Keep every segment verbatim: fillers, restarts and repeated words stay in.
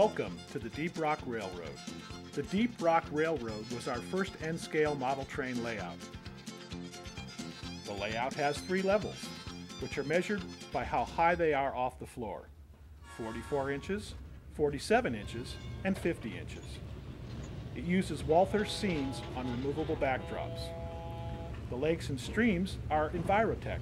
Welcome to the Deep Rock Railroad. The Deep Rock Railroad was our first N-scale model train layout. The layout has three levels, which are measured by how high they are off the floor: forty-four inches, forty-seven inches, and fifty inches. It uses Walther scenes on removable backdrops. The lakes and streams are Envirotex.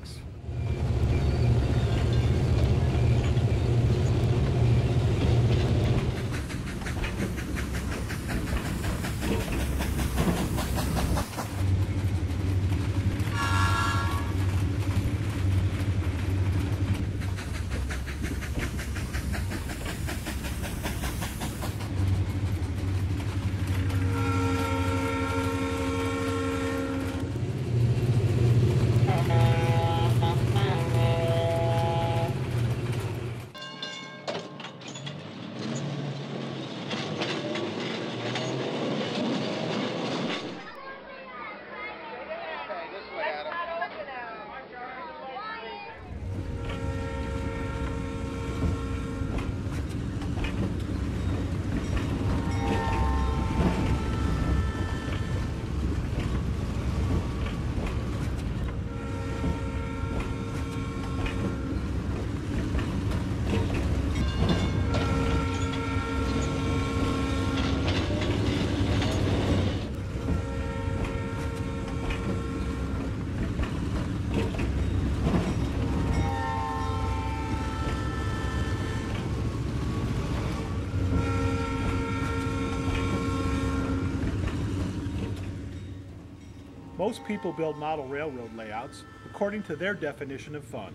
Most people build model railroad layouts according to their definition of fun.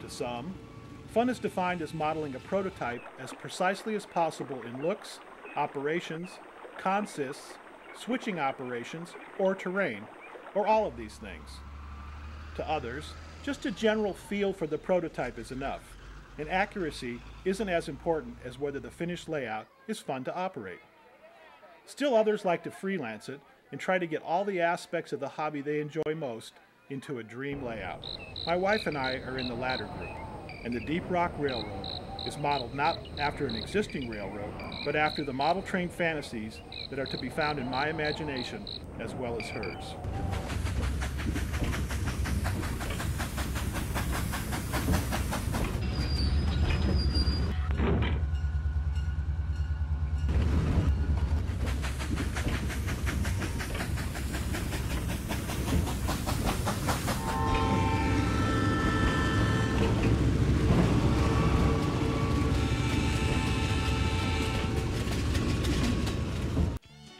To some, fun is defined as modeling a prototype as precisely as possible in looks, operations, consists, switching operations, or terrain, or all of these things. To others, just a general feel for the prototype is enough, and accuracy isn't as important as whether the finished layout is fun to operate. Still others like to freelance it and try to get all the aspects of the hobby they enjoy most into a dream layout. My wife and I are in the latter group, and the Deep Rock Railroad is modeled not after an existing railroad, but after the model train fantasies that are to be found in my imagination as well as hers.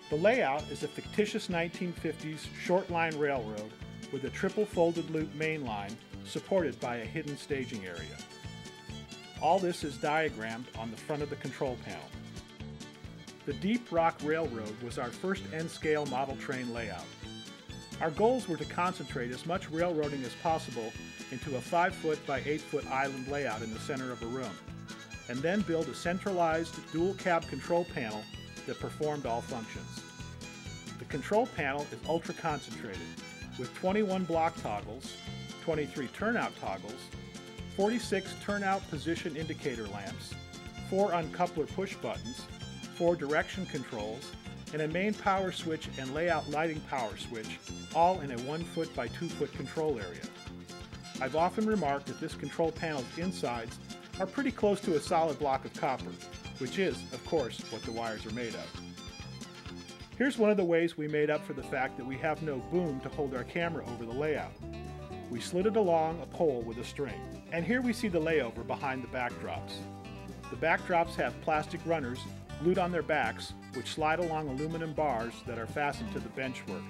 The layout is a fictitious nineteen fifties short line railroad with a triple folded loop main line supported by a hidden staging area. All this is diagrammed on the front of the control panel. The Deep Rock Railroad was our first N-scale model train layout. Our goals were to concentrate as much railroading as possible into a five foot by eight foot island layout in the center of a room, and then build a centralized dual cab control panel that performed all functions. The control panel is ultra concentrated with twenty-one block toggles, twenty-three turnout toggles, forty-six turnout position indicator lamps, four uncoupler push buttons, four direction controls, and a main power switch and layout lighting power switch, all in a one foot by two foot control area. I've often remarked that this control panel's insides are pretty close to a solid block of copper, which is, of course, what the wires are made of. Here's one of the ways we made up for the fact that we have no boom to hold our camera over the layout. We slid it along a pole with a string. And here we see the layover behind the backdrops. The backdrops have plastic runners glued on their backs, which slide along aluminum bars that are fastened to the benchwork.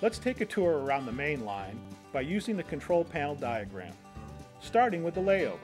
Let's take a tour around the main line by using the control panel diagram, starting with the layover.